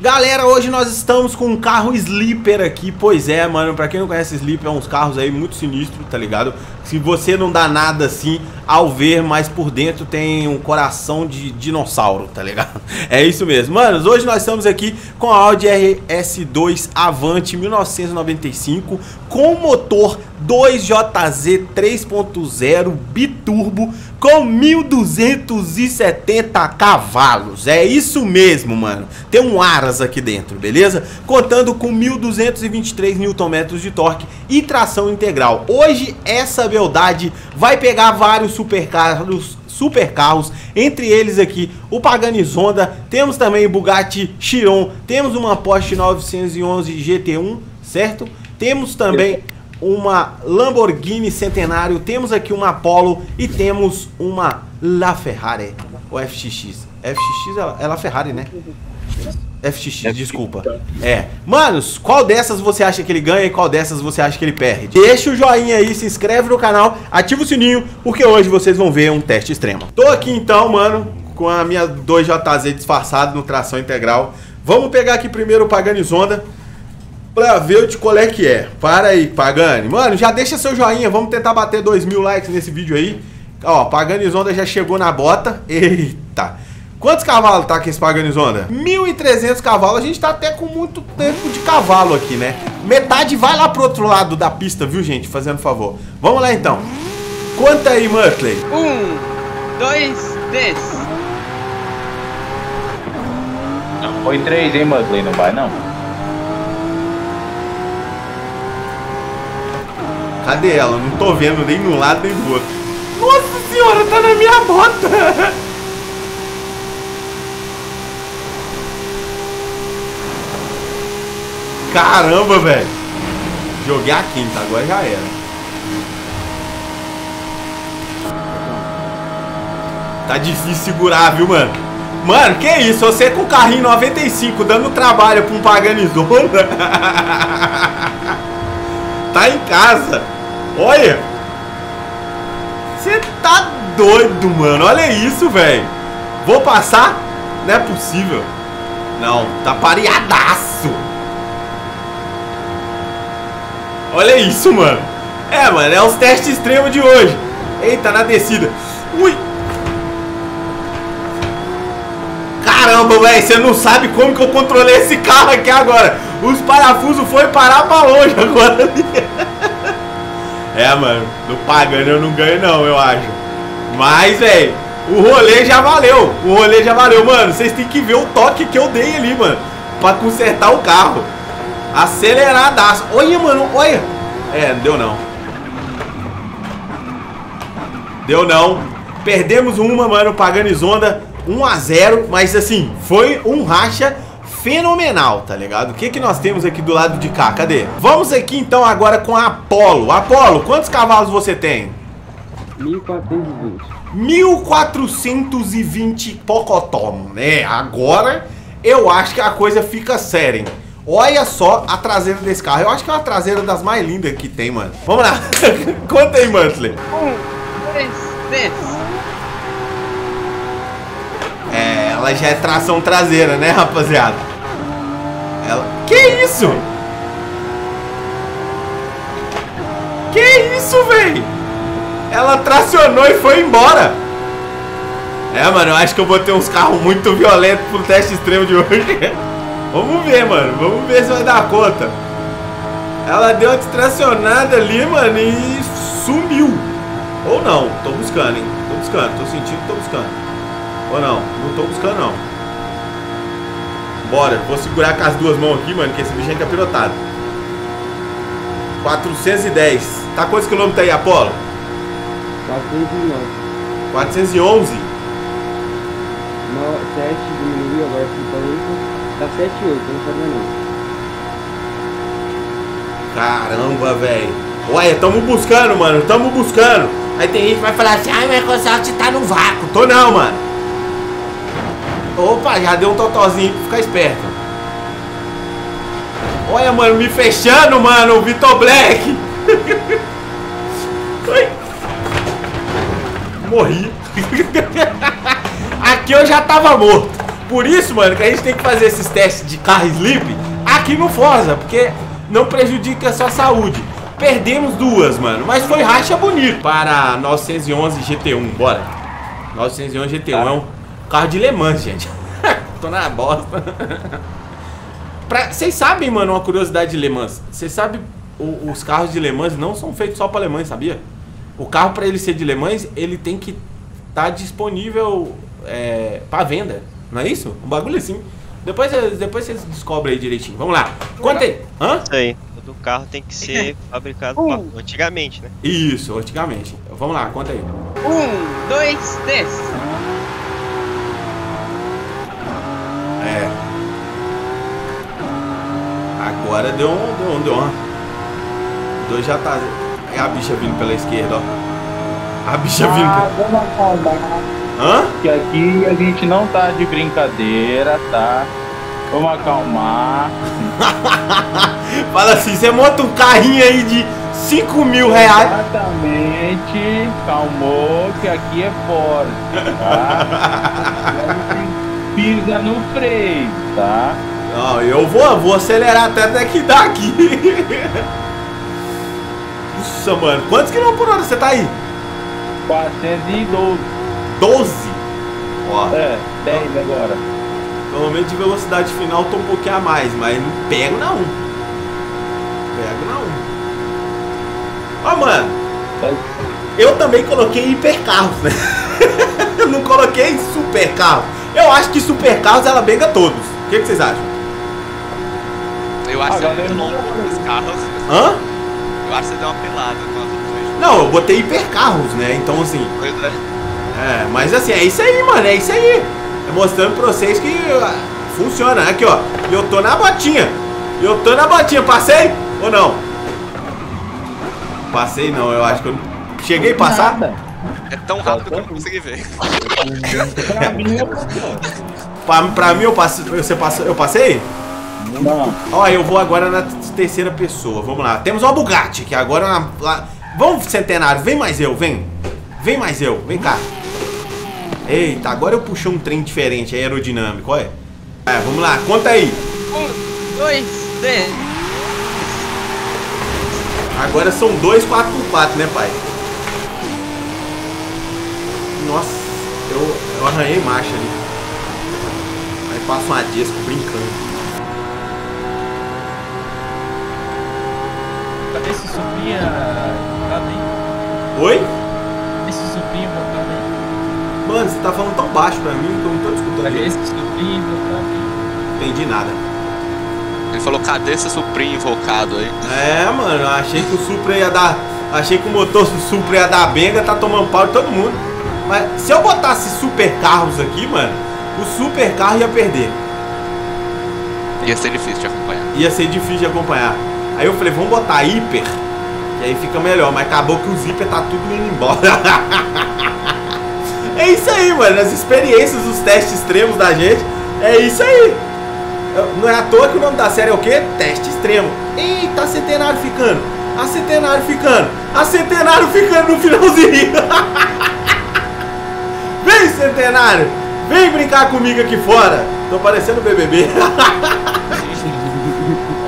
Galera, hoje nós estamos com um carro sleeper aqui. Pois é, mano, pra quem não conhece sleeper, é uns carros aí muito sinistros, tá ligado? Se você não dá nada assim ao ver, mas por dentro tem um coração de dinossauro, tá ligado? É isso mesmo. Manos, hoje nós estamos aqui com a Audi RS2 Avante 1995 com motor 2JZ 3.0 biturbo com 1.270 cavalos. É isso mesmo, mano. Tem um aras aqui dentro, beleza? Contando com 1.223 Nm de torque e tração integral. Hoje essa beldade vai pegar vários supercarros, entre eles aqui o Pagani Zonda, temos também o Bugatti Chiron, temos uma Porsche 911 GT1, certo? Temos também uma Lamborghini Centenario, temos aqui uma Apollo e temos uma LaFerrari, ou FXX. FXX é LaFerrari, né? FXX, desculpa. É. Manos, qual dessas você acha que ele ganha e qual dessas você acha que ele perde? Deixa o joinha aí, se inscreve no canal, ativa o sininho, porque hoje vocês vão ver um teste extremo. Tô aqui então, mano, com a minha 2JZ disfarçada no tração integral. Vamos pegar aqui primeiro o Pagani Zonda pra ver de qual é que é. Para aí, Pagani. Mano, já deixa seu joinha, vamos tentar bater 2.000 likes nesse vídeo aí. Ó, Pagani Zonda já chegou na bota. Eita! Quantos cavalos tá aqui esse Pagani Zonda? 1.300 cavalos, a gente tá até com muito tempo de cavalo aqui, né? Metade vai lá pro outro lado da pista, viu, gente? Fazendo favor. Vamos lá, então. Conta aí, Murtley. 1, 2, 3. Não, foi 3, hein, Murtley? Não vai, não. Cadê ela? Não tô vendo nem no lado, nem do outro. Nossa senhora, tá na minha bota! Caramba, velho. Joguei a quinta, agora já era. Tá difícil segurar, viu, mano? Mano, que isso? Você com o carrinho 95 dando trabalho pra um Pagani Zonda. Tá em casa. Olha. Você tá doido, mano. Olha isso, velho. Vou passar? Não é possível. Não, tá pareadaço. Olha isso, mano. É, mano, é os testes extremos de hoje. Eita, na descida. Ui. Caramba, velho, você não sabe como que eu controlei esse carro aqui agora. Os parafusos foram parar pra longe agora. É, mano, do Pagani eu não ganho não, eu acho. Mas, velho, o rolê já valeu. O rolê já valeu, mano. Vocês têm que ver o toque que eu dei ali, mano, pra consertar o carro. Aceleradaço. Olha, mano, olha. É, deu não. Deu não. Perdemos uma, mano, Pagani Zonda 1 a 0, mas assim, foi um racha fenomenal, tá ligado? O que que nós temos aqui do lado de cá? Cadê? Vamos aqui então agora com a Apollo. Apollo, quantos cavalos você tem? 1420. 1420 pocotomo, né? Agora eu acho que a coisa fica séria, hein? Olha só a traseira desse carro. Eu acho que é uma traseira das mais lindas que tem, mano. Vamos lá. Conta aí, Murtley. 1, 2, 3. É, ela já é tração traseira, né, rapaziada? Ela... Que isso? Que isso, velho? Ela tracionou e foi embora. É, mano, eu acho que eu vou ter uns carros muito violentos pro teste extremo de hoje. Vamos ver, mano. Vamos ver se vai dar conta. Ela deu uma distracionada ali, mano, e sumiu. Ou não. Tô buscando, hein. Tô buscando. Tô sentindo que tô buscando. Ou não. Não tô buscando, não. Bora. Vou segurar com as duas mãos aqui, mano, que esse bicho é capirotado. 410. Tá quantos quilômetros aí, Apollo? 411. 411? Não, 7 diminuiu agora pra 40. Tá 7,8, não tá vendo? Caramba, velho. Olha, tamo buscando, mano. Tamo buscando. Aí tem gente que vai falar assim: ai, mas o Microsoft tá no vácuo. Tô não, mano. Opa, já deu um totozinho pra ficar esperto. Olha, mano, me fechando, mano. O Vitor Black. Morri. Aqui eu já tava morto. Por isso, mano, que a gente tem que fazer esses testes de carro sleep aqui no Forza, porque não prejudica a sua saúde. Perdemos duas, mano, mas foi racha bonito para 911 GT1, bora. 911 GT1 é um carro de Le Mans, gente. Tô na bosta. Vocês sabem, mano, uma curiosidade de Le Mans. Vocês sabem, os carros de Le Mans não são feitos só para Le Mans, sabia? O carro, para ele ser de Le Mans, ele tem que estar disponível para venda, não é isso? Um bagulho assim. Depois vocês descobrem aí direitinho. Vamos lá. Conta aí. Hã? Isso aí. O carro tem que ser fabricado antigamente, né? Isso, antigamente. Vamos lá, conta aí. 1, 2, 3. É. Agora deu um. Dois já tá. É a bicha vindo pela esquerda, ó. A bicha vindo pela... Hã? Que aqui a gente não tá de brincadeira, tá? Vamos acalmar. Fala assim, você monta um carrinho aí de 5 mil reais. Exatamente. Calmou, que aqui é forte, tá? Pisa no freio, tá? Não, eu vou acelerar até que dá aqui. Nossa, mano, quantos quilômetros por hora você tá aí? 412. 12? Ó. É, 10 agora. Normalmente de velocidade final tô um pouquinho a mais, mas não pego não. Ó, mano, eu também coloquei hipercarros, né? Eu não coloquei supercarro. Eu acho que supercarros ela pega todos. O que vocês acham? Eu acho que é muito longo os carros. Hã? Eu acho que você deu uma pelada com as opções. Não, eu botei hipercarros, né? Então assim. É, mas assim, é isso aí, mano. É isso aí. Mostrando pra vocês que funciona. Aqui, ó, eu tô na botinha. Passei ou não? Passei não, eu acho que eu cheguei a passar. É tão rápido que eu não consegui ver. Pra mim eu passei. Eu passei? Não. Ó, eu vou agora na terceira pessoa. Vamos lá, temos uma Bugatti que agora vamos, Centenário, vem mais eu, vem. Vem mais eu, vem cá. Eita, agora eu puxei um trem diferente, aerodinâmico, olha. É, vamos lá, conta aí. 1, 2, 3. Agora são 2 4x4, né, pai? Nossa, eu arranhei marcha ali. Aí passa uma disco brincando. Cadê esse supinha? Cadê? Oi? Esse supinha, cadê? Mano, você tá falando tão baixo pra mim que eu não tô escutando. Cadê esse suprim invocado? Entendi nada. Ele falou, cadê esse suprim invocado aí? É, mano, achei que o Supra ia dar... Achei que o motor Supra ia dar benga, tá tomando pau de todo mundo. Mas se eu botasse supercarros aqui, mano, o supercarro ia perder. Ia ser difícil de acompanhar. Aí eu falei, vamos botar hiper, e aí fica melhor. Mas acabou que os hiper tá tudo indo embora. É isso aí, mano, as experiências, os testes extremos da gente, é isso aí. Não é à toa que o nome da série é o quê? Teste extremo. Eita, a Centenário ficando no finalzinho. Vem, Centenário, vem brincar comigo aqui fora. Tô parecendo o BBB.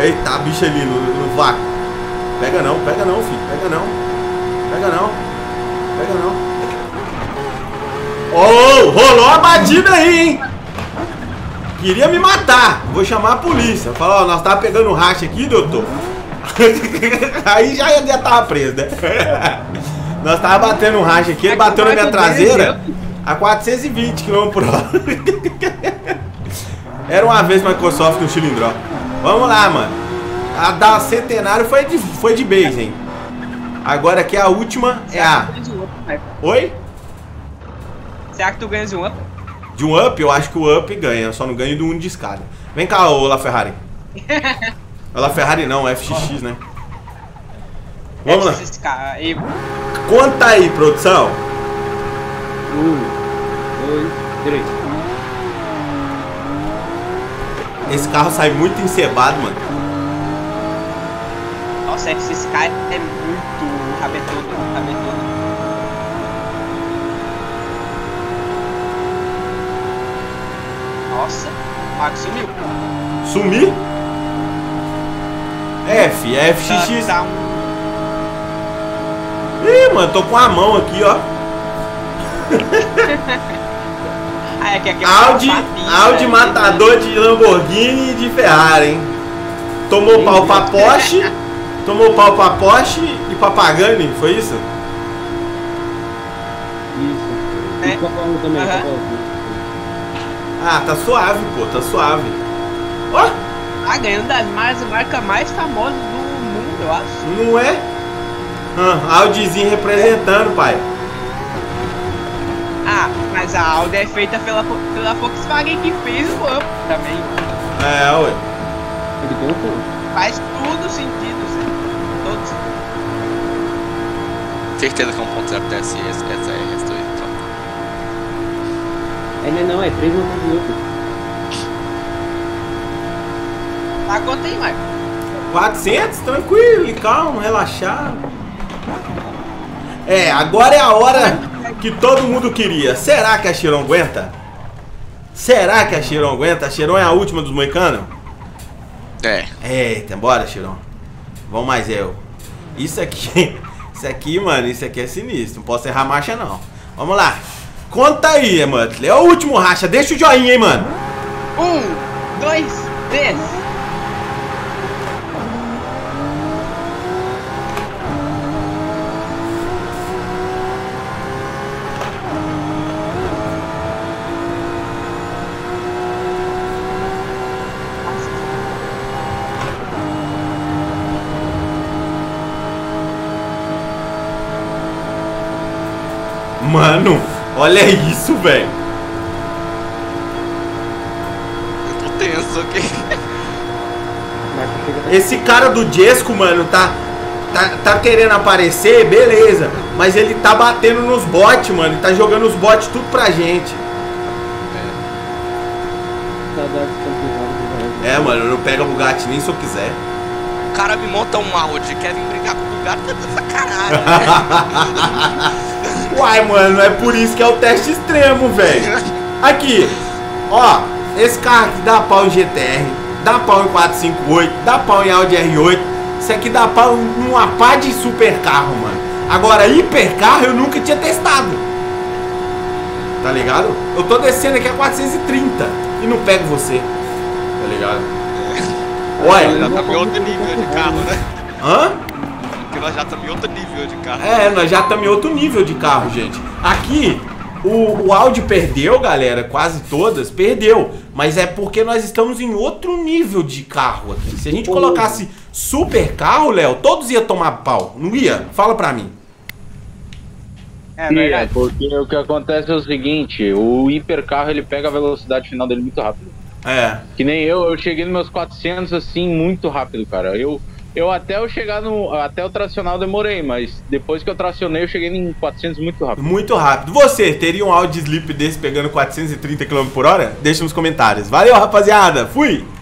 Eita, a bicha ali no vácuo. Pega não, filho. Oh, rolou a batida aí, hein? Queria me matar. Vou chamar a polícia. Falar, ó, nós tava pegando racha aqui, doutor. Aí já tava preso, né? Nós tava batendo um racha aqui, ele bateu na minha traseira a 420 km por hora. Era uma vez Microsoft no cilindró. Vamos lá, mano. A da Centenário foi de base, hein? Agora aqui a última é a... Oi? Será que tu ganha de um up? De um up? Eu acho que o up ganha, eu só não ganho do um de escada. Vem cá, ô LaFerrari. LaFerrari não, FXX, né? Vamos lá. Conta aí, produção. 1, 2, 3. Esse carro sai muito encebado, mano. Nossa, FXX é muito cabetudo. Nossa, Max sumiu. Sumir? FXX. Ih, mano, tô com a mão aqui, ó. Audi matador de Lamborghini e de Ferrari, hein? Tomou pau pra Porsche. Tomou pau pra Porsche e pra Pagani, foi isso? Isso. É. E pra Paulo também, pra Paulo. Ah, tá suave, pô, tá suave. Ó! Oh. Tá ganhando das marcas mais famosas do mundo, eu acho. Não é? Audizinho representando, pai. Ah, mas a Audi é feita pela Volkswagen que fez o Up também. É, ué. Ele deu tudo. Faz tudo sentido, todos. Certeza que é um 1.0 TSI, essa RS2, então. É, não, é 3 minutos. Tá, quanto aí, Marco? 400, tranquilo, calmo, relaxado. É, agora é a hora que todo mundo queria. Será que a Chiron aguenta? Será que a Chiron aguenta? A Chiron é a última dos moicanos? É. Eita, bora, Chiron. Vamos mais eu. Isso aqui, mano, isso aqui é sinistro. Não posso errar a marcha, não. Vamos lá. Conta aí, Muttley. É o último racha. Deixa o joinha, hein, mano. 1, 2, 3. Mano, olha isso, velho. Eu tô tenso, ok? Esse cara do Jesco, mano, tá querendo aparecer, beleza. Mas ele tá batendo nos bots, mano. Ele tá jogando os bots tudo pra gente. É, mano, eu não pego o Bugatti nem se eu quiser. O cara me monta um Audi, quer vir brigar com o Bugatti, tá sacanagem, né? Uai, mano, é por isso que é o teste extremo, velho. Aqui, ó, esse carro aqui dá pau em GTR, dá pau em 458, dá pau em Audi R8. Isso aqui dá pau em uma pá de super carro, mano. Agora, hiper carro eu nunca tinha testado. Tá ligado? Eu tô descendo aqui a 430 e não pego você. Tá ligado? Uai, já tá em outro nível de carro, né? Hã? Nós já estamos em outro nível de carro. É, nós já estamos em outro nível de carro, gente. Aqui, o Audi perdeu, galera. Quase todas, perdeu. Mas é porque nós estamos em outro nível de carro aqui. Se a gente colocasse super carro, Léo, todos iam tomar pau. Não ia? Fala pra mim. É, verdade. Porque o que acontece é o seguinte. O hipercarro, ele pega a velocidade final dele muito rápido. É. Que nem eu cheguei nos meus 400, assim, muito rápido, cara. Eu até eu chegar no. Até o tracional eu demorei, mas depois que eu tracionei eu cheguei em 400 muito rápido. Muito rápido. Você teria um Audi Sleep desse pegando 430 km/h? Deixa nos comentários. Valeu, rapaziada. Fui!